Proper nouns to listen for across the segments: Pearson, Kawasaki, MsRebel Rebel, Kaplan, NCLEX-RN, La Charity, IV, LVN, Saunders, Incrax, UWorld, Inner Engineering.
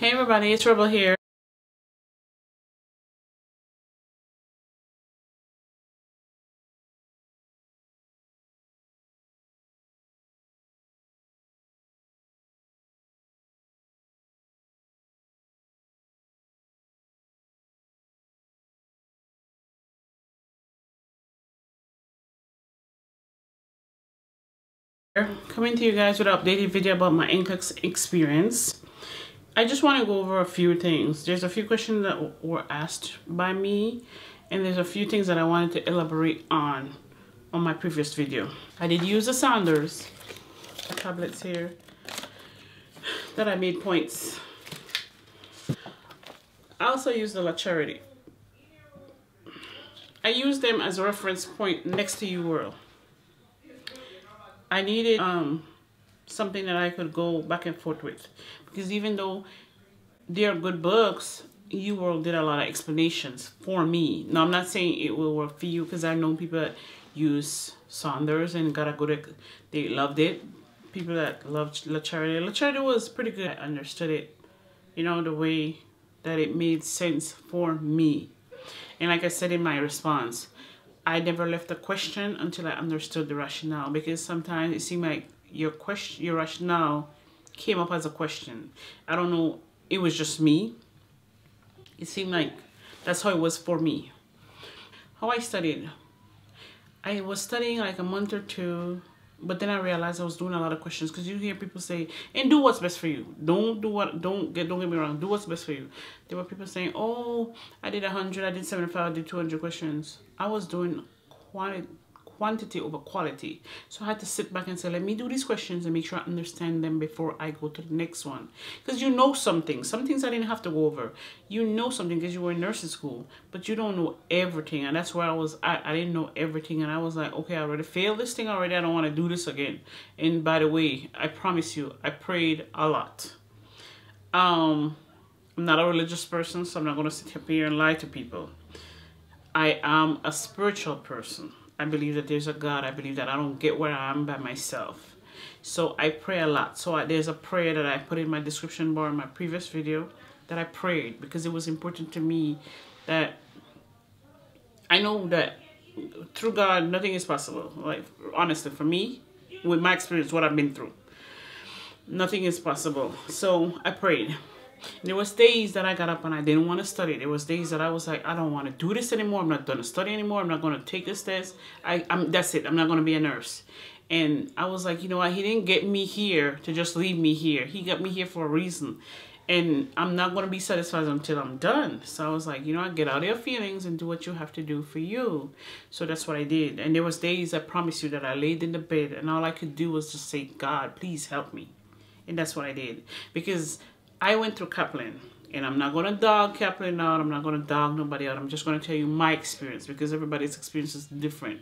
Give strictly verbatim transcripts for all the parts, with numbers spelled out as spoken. Hey everybody, it's Rebel here. Coming to you guys with an updated video about my NCLEX experience. I just want to go over a few things. There's a few questions that were asked by me, and there's a few things that I wanted to elaborate on on my previous video. I did use the Saunders the tablets here that I made points. I also used the La Charity. I used them as a reference point next to UWorld. I needed um, something that I could go back and forth with, because even though they are good books, UWorld did a lot of explanations for me. Now, I'm not saying it will work for you, because I know people that use Saunders and got a good, they loved it. People that loved La Charity. La Charity was pretty good. I understood it, you know, the way that it made sense for me. And like I said in my response, I never left the question until I understood the rationale, because sometimes it seemed like your question, your rationale came up as a question. I don't know, it was just me. It seemed like that's how it was for me. How I studied. I was studying like a month or two, but then I realized I was doing a lot of questions, because you hear people say, and do what's best for you. Don't do what, don't get, don't get me wrong, do what's best for you. There were people saying, oh, I did one hundred, I did seventy-five, I did two hundred questions. I was doing quali quantity over quality. So I had to sit back and say, let me do these questions and make sure I understand them before I go to the next one. Because you know something. Some things I didn't have to go over. You know something because you were in nursing school, but you don't know everything. And that's where I was at. I didn't know everything. And I was like, okay, I already failed this thing already. I don't want to do this again. And by the way, I promise you, I prayed a lot. Um, I'm not a religious person, so I'm not going to sit up here and lie to people. I am a spiritual person. I believe that there's a God. I believe that I don't get where I am by myself. So I pray a lot. So I, there's a prayer that I put in my description bar in my previous video that I prayed, because it was important to me that I know that through God, nothing is possible. Like, honestly, for me, with my experience, what I've been through, nothing is possible. So I prayed. There was days that I got up and I didn't want to study. There was days that I was like, I don't want to do this anymore. I'm not going to study anymore. I'm not going to take this test. I, I'm, that's it. I'm not going to be a nurse. And I was like, you know what? He didn't get me here to just leave me here. He got me here for a reason. And I'm not going to be satisfied until I'm done. So I was like, you know what? Get out of your feelings and do what you have to do for you. So that's what I did. And there was days, I promise you, that I laid in the bed and all I could do was just say, God, please help me. And that's what I did. Because I went through Kaplan, and I'm not going to dog Kaplan out. I'm not going to dog nobody out. I'm just going to tell you my experience, because everybody's experience is different.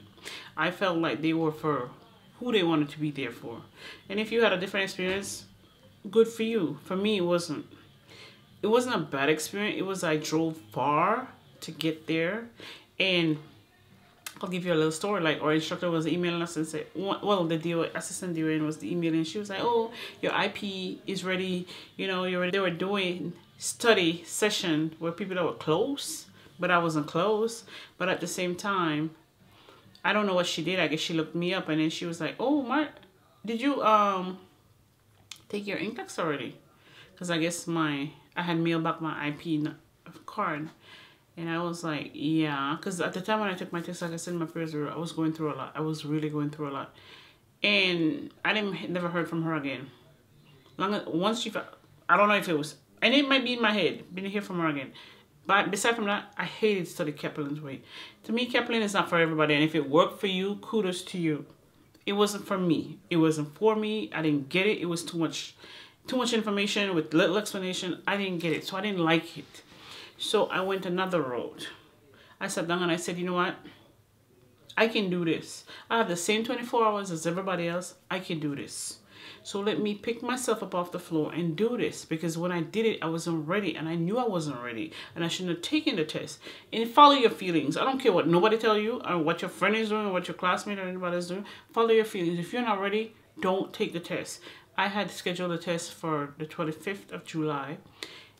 I felt like they were for who they wanted to be there for. And if you had a different experience, good for you. For me, it wasn't. It wasn't a bad experience. It was I drove far to get there. And I'll give you a little story. Like, our instructor was emailing us and said, well, the D O, assistant D O N was the emailing. She was like, oh, your I P is ready. You know, you're ready. They were doing study session where people that were close, but I wasn't close. But at the same time, I don't know what she did. I guess she looked me up, and then she was like, oh, Mark, did you um take your Incrax already? Because I guess my, I had mailed back my I P card. And I was like, yeah, because at the time when I took my test, like I said in my previous video, I was going through a lot. I was really going through a lot. And I didn't, never heard from her again. Long as, once she, I don't know if it was, and it might be in my head, didn't hear from her again. But beside from that, I hated study Kaplan's way. To me, Kaplan is not for everybody. And if it worked for you, kudos to you. It wasn't for me. It wasn't for me. I didn't get it. It was too much, too much information with little explanation. I didn't get it. So I didn't like it. So I went another road. I sat down and I said, you know what? I can do this. I have the same twenty-four hours as everybody else. I can do this. So let me pick myself up off the floor and do this. Because when I did it, I wasn't ready. And I knew I wasn't ready. And I shouldn't have taken the test. And follow your feelings. I don't care what nobody tells you, or what your friend is doing, or what your classmate or anybody is doing. Follow your feelings. If you're not ready, don't take the test. I had scheduled a test for the twenty-fifth of July.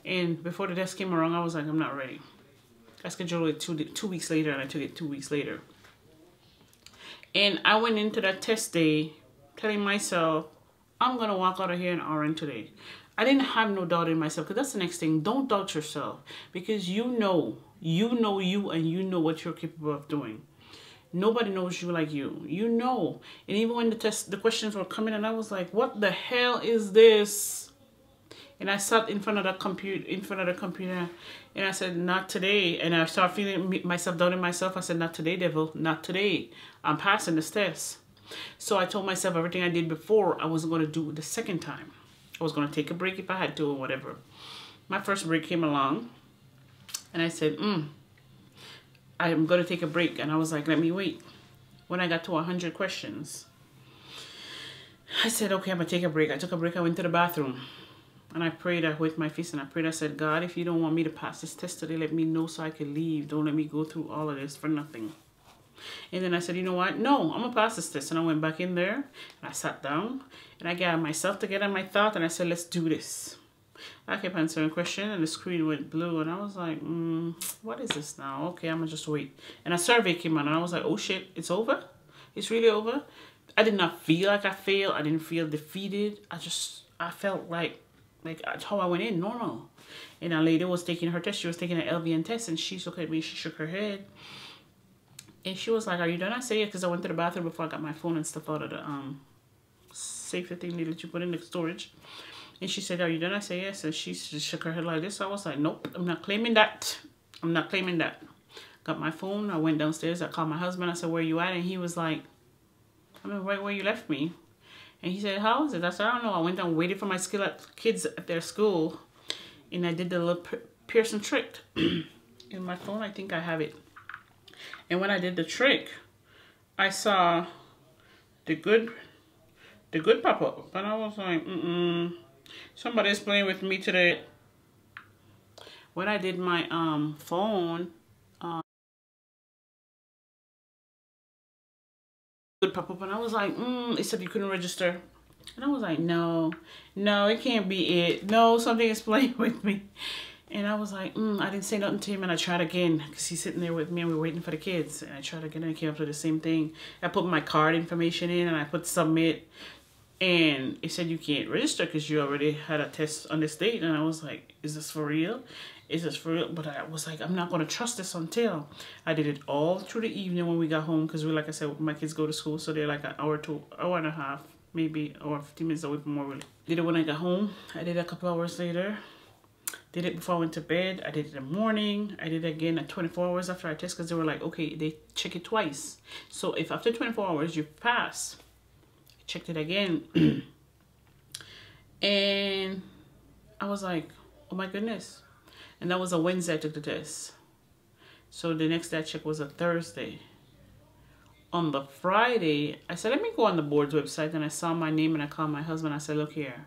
And before the test came around, I was like, I'm not ready. I scheduled it two, two weeks later, and I took it two weeks later. And I went into that test day telling myself, I'm going to walk out of here an R N today. I didn't have no doubt in myself, because that's the next thing. Don't doubt yourself, because you know, you know you, and you know what you're capable of doing. Nobody knows you like you. You know. And even when the test, the questions were coming, and I was like, what the hell is this? And I sat in front of the computer, in front of the computer, and I said, not today. And I started feeling myself, doubting myself. I said, not today, devil, not today. I'm passing this test. So I told myself everything I did before, I wasn't going to do the second time. I was going to take a break if I had to, or whatever. My first break came along, and I said, mm, I'm going to take a break. And I was like, let me wait. When I got to one hundred questions, I said, okay, I'm going to take a break. I took a break. I went to the bathroom. And I prayed, I wet my face and I prayed, I said, God, if you don't want me to pass this test today, let me know so I can leave. Don't let me go through all of this for nothing. And then I said, you know what? No, I'm going to pass this test. And I went back in there, and I sat down, and I got myself together, my thought, and I said, let's do this. I kept answering questions, and the screen went blue, and I was like, mm, what is this now? Okay, I'm going to just wait. And a survey came on, and I was like, oh shit, it's over? It's really over? I did not feel like I failed. I didn't feel defeated. I just, I felt like, like how I went in, normal. And a lady was taking her test. She was taking an L V N test, and she looked at me, she shook her head. And she was like, are you done? I said, yeah, because I went to the bathroom before I got my phone and stuff out of the um, safety thing that you put in the storage. And she said, are you done? I said, yes. And she shook her head like this. So I was like, nope, I'm not claiming that. I'm not claiming that. Got my phone. I went downstairs. I called my husband. I said, where you at? And he was like, I mean, right where you left me. And he said, how is it? I said, I don't know. I went down, waited for my kids at their school. And I did the little Pearson trick. In my phone, I think I have it. And when I did the trick, I saw the good, the good pop up, and I was like, mm-mm, somebody's playing with me today. When I did my um phone, um, good pop up, and I was like, mm, it said you couldn't register, and I was like, no, no, it can't be it. No, something is playing with me. And I was like, mm, I didn't say nothing to him, and I tried again because he's sitting there with me and we're waiting for the kids. And I tried again, and I came up to the same thing. I put my card information in, and I put submit, and it said you can't register because you already had a test on this date. And I was like, is this for real? Is this for real? But I was like, I'm not going to trust this until I did it all through the evening when we got home, because we, like I said, my kids go to school, so they're like an hour to hour and a half, maybe, or fifteen minutes away from where we did it when I got home. I did it a couple hours later. Did it before I went to bed. I did it in the morning. I did it again at twenty-four hours after I test, because they were like, okay, they check it twice. So if after twenty-four hours you pass, I checked it again. And I was like, oh my goodness. And that was a Wednesday I took the test. So the next day I checked was a Thursday. On the Friday, I said, let me go on the board's website. And I saw my name, and I called my husband. I said, look here.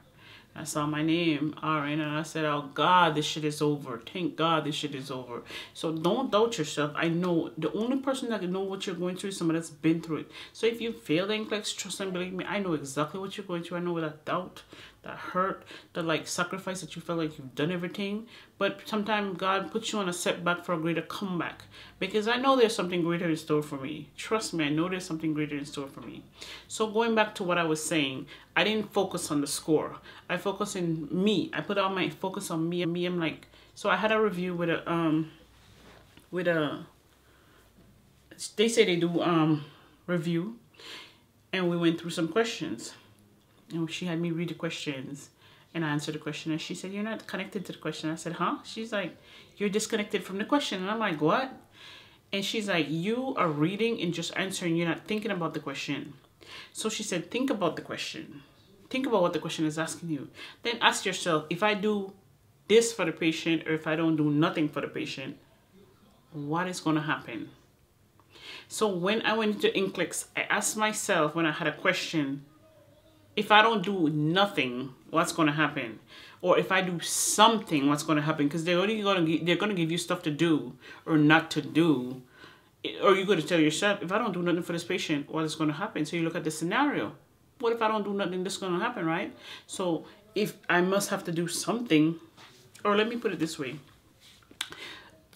I saw my name, R N, and I said, oh God, this shit is over. Thank God this shit is over. So don't doubt yourself. I know the only person that can know what you're going through is somebody that's been through it. So if you failed NCLEX, trust and believe me, I know exactly what you're going through. I know that doubt, that hurt, that like sacrifice that you felt like you've done everything. But sometimes God puts you on a setback for a greater comeback. Because I know there's something greater in store for me. Trust me, I know there's something greater in store for me. So going back to what I was saying, I didn't focus on the score. I focused on me. I put all my focus on me. And me, I'm like, so I had a review with a, um, with a, they say they do um review. And we went through some questions. And she had me read the questions, and I answered the question. And she said, you're not connected to the question. I said, huh? She's like, you're disconnected from the question. And I'm like, what? And she's like, you are reading and just answering. You're not thinking about the question. So she said, think about the question. Think about what the question is asking you. Then ask yourself, if I do this for the patient, or if I don't do nothing for the patient, what is going to happen? So when I went into NCLEX, I asked myself when I had a question, if I don't do nothing, what's going to happen? Or if I do something, what's going to happen? Because they're only going to they're going to give you stuff to do or not to do. Or you're going to tell yourself, if I don't do nothing for this patient, what is going to happen? So you look at the scenario. What if I don't do nothing? This is going to happen, right? So if I must have to do something, or let me put it this way,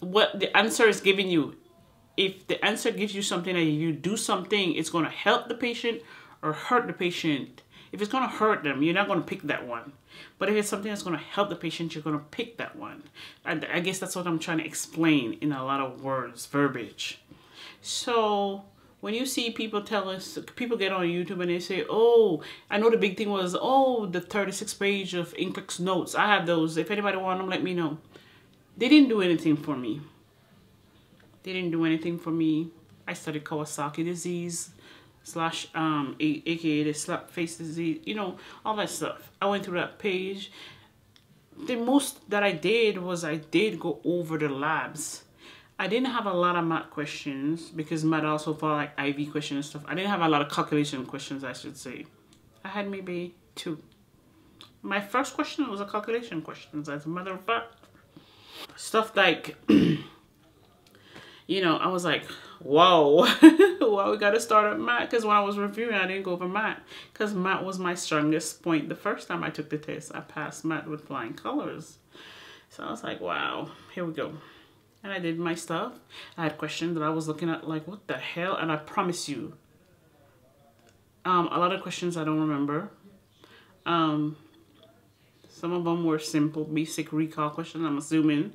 what the answer is giving you. If the answer gives you something that you do something, it's going to help the patient or hurt the patient. If it's going to hurt them, you're not going to pick that one. But if it's something that's going to help the patient, you're going to pick that one. And I guess that's what I'm trying to explain in a lot of words, verbiage. So when you see people tell us, people get on YouTube and they say, oh, I know the big thing was, oh, the thirty-six page of Incrax notes. I have those. If anybody wants them, let me know. They didn't do anything for me. They didn't do anything for me. I studied Kawasaki disease, slash, um, aka the slap face disease, you know, all that stuff. I went through that page. The most that I did was I did go over the labs. I didn't have a lot of math questions because math also followed like I V questions and stuff. I didn't have a lot of calculation questions, I should say. I had maybe two. My first question was a calculation question, as a matter of fact. Stuff like... You know, I was like, whoa, well, we got to start at math. Because when I was reviewing, I didn't go over math. Because math was my strongest point. The first time I took the test, I passed math with flying colors. So I was like, wow, here we go. And I did my stuff. I had questions that I was looking at like, what the hell? And I promise you, um, a lot of questions I don't remember. Um, some of them were simple, basic recall questions, I'm assuming.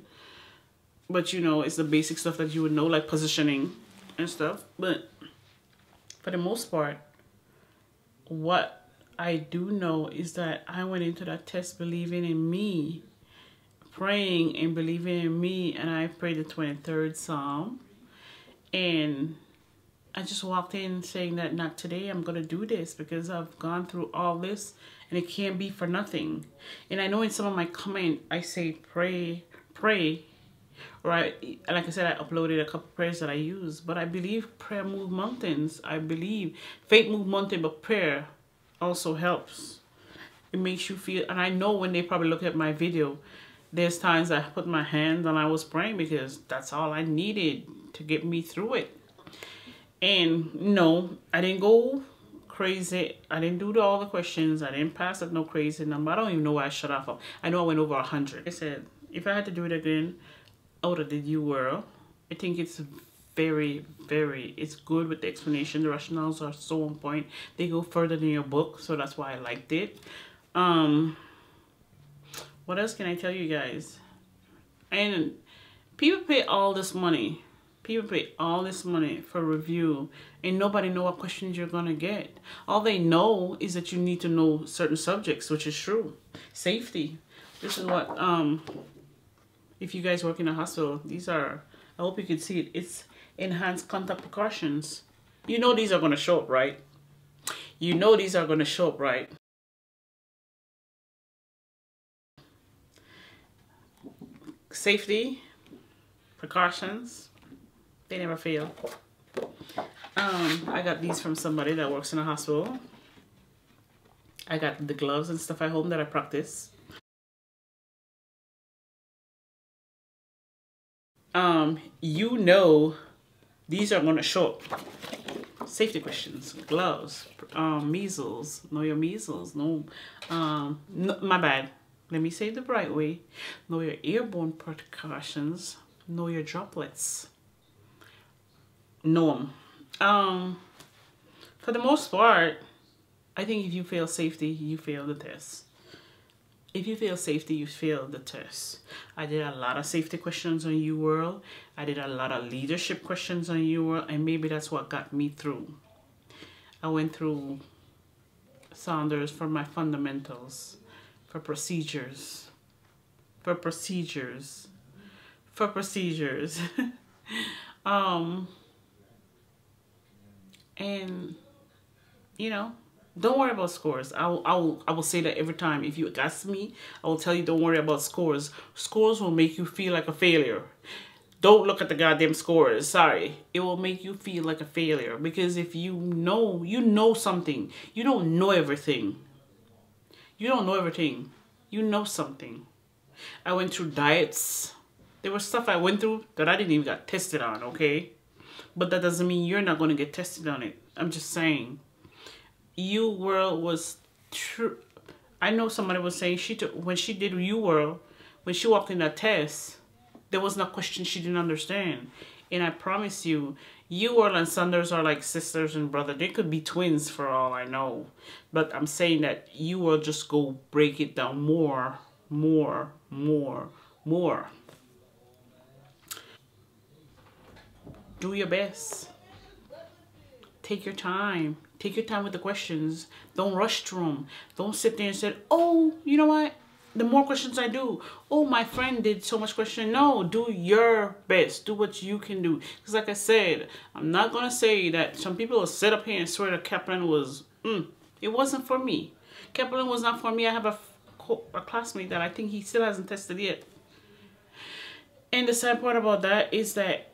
But, you know, it's the basic stuff that you would know, like positioning and stuff. But for the most part, what I do know is that I went into that test believing in me, praying and believing in me. And I prayed the twenty-third Psalm. And I just walked in saying that not today, I'm going to do this because I've gone through all this and it can't be for nothing. And I know in some of my comments, I say, pray, pray. Or I, like I said, I uploaded a couple prayers that I use, but I believe prayer moves mountains. I believe faith moves mountains, but prayer also helps. It makes you feel, and I know when they probably look at my video, there's times I put my hands and I was praying because that's all I needed to get me through it. And no, I didn't go crazy. I didn't do all the questions. I didn't pass at no crazy number. I don't even know why I shut off. I know I went over a hundred. I said, if I had to do it again, out of the UWorld, I think it's very, very, it's good with the explanation. The rationales are so on point. They go further than your book, so that's why I liked it. Um, what else can I tell you guys? And people pay all this money. People pay all this money for review, and nobody know what questions you're gonna get. All they know is that you need to know certain subjects, which is true. Safety. This is what... Um, if you guys work in a hospital, these are, I hope you can see it, it's enhanced contact precautions. You know these are going to show up, right? You know these are going to show up, right? Safety, precautions, they never fail. Um, I got these from somebody that works in a hospital. I got the gloves and stuff at home that I practice. Um, you know, these are going to show up. Safety questions, gloves, um, measles, know your measles, no, um, no, my bad. Let me say it the right way. Know your airborne precautions, know your droplets, know them. Um, for the most part, I think if you fail safety, you fail the test. If you fail safety, you fail the test. I did a lot of safety questions on UWorld. I did a lot of leadership questions on UWorld, and maybe that's what got me through. I went through Saunders for my fundamentals, for procedures, for procedures, for procedures. um, and, you know, don't worry about scores. I will, I will, I will say that every time. If you ask me, I will tell you don't worry about scores. Scores will make you feel like a failure. Don't look at the goddamn scores. Sorry. It will make you feel like a failure. Because if you know, you know something. You don't know everything. You don't know everything. You know something. I went through diets. There was stuff I went through that I didn't even get tested on, okay? But that doesn't mean you're not going to get tested on it. I'm just saying. UWorld was true. I know somebody was saying she took when she did UWorld, when she walked in that test, there was no question she didn't understand. And I promise you, UWorld and Saunders are like sisters and brother. They could be twins for all I know. But I'm saying that UWorld just go break it down more, more, more, more. Do your best. Take your time. Take your time with the questions. Don't rush through them. Don't sit there and say, oh, you know what? The more questions I do, oh, my friend did so much question. No, do your best. Do what you can do. Because like I said, I'm not going to say that some people will sit up here and swear that Kaplan was, mm, it wasn't for me. Kaplan was not for me. I have a, a classmate that I think he still hasn't tested yet. And the sad part about that is that,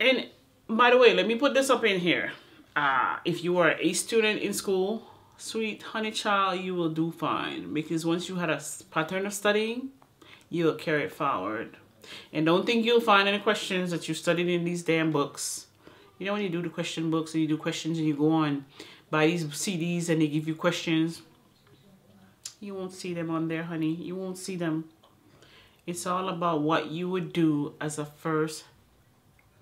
and by the way, let me put this up in here. Uh, if you are a student in school, sweet honey child, you will do fine, because once you had a pattern of studying, you'll carry it forward. And don't think you'll find any questions that you studied in these damn books. You know, when you do the question books and you do questions and you go on buy these C Ds and they give you questions, you won't see them on there, honey. You won't see them. It's all about what you would do as a first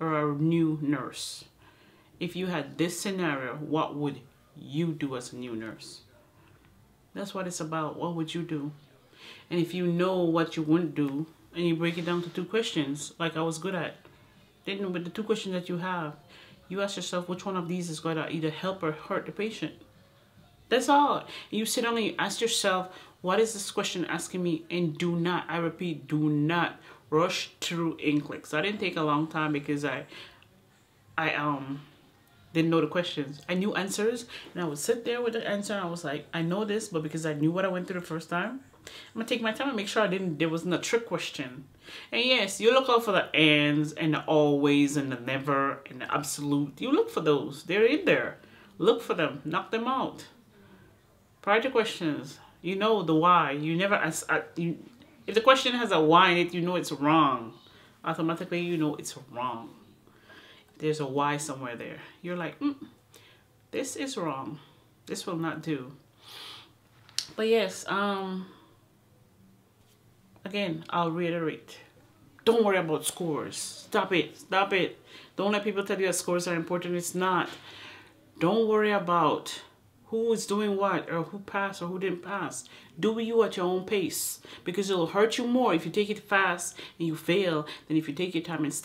or a new nurse. If you had this scenario, what would you you do as a new nurse? That's what it's about. What would you do? And if you know what you wouldn't do and you break it down to two questions, like I was good at, then with the two questions that you have, you ask yourself which one of these is going to either help or hurt the patient. That's all. You sit down and you ask yourself, what is this question asking me? And do not, I repeat, do not rush through Inclex. I didn't take a long time because I I um didn't know the questions. I knew answers, and I would sit there with the answer, and I was like, I know this, but because I knew what I went through the first time, I'm gonna take my time and make sure I didn't, there wasn't a trick question. And yes, you look out for the ands and the always and the never and the absolute. You look for those. They're in there. Look for them. Knock them out. Prior to questions, you know the why. You never ask. Uh, you, if the question has a why in it, you know it's wrong. Automatically, you know it's wrong. There's a why somewhere there. You're like, mm, this is wrong. This will not do. But yes, um, again, I'll reiterate. Don't worry about scores. Stop it. Stop it. Don't let people tell you that scores are important. It's not. Don't worry about who is doing what or who passed or who didn't pass. Do you at your own pace, because it'll hurt you more if you take it fast and you fail than if you take your time and study.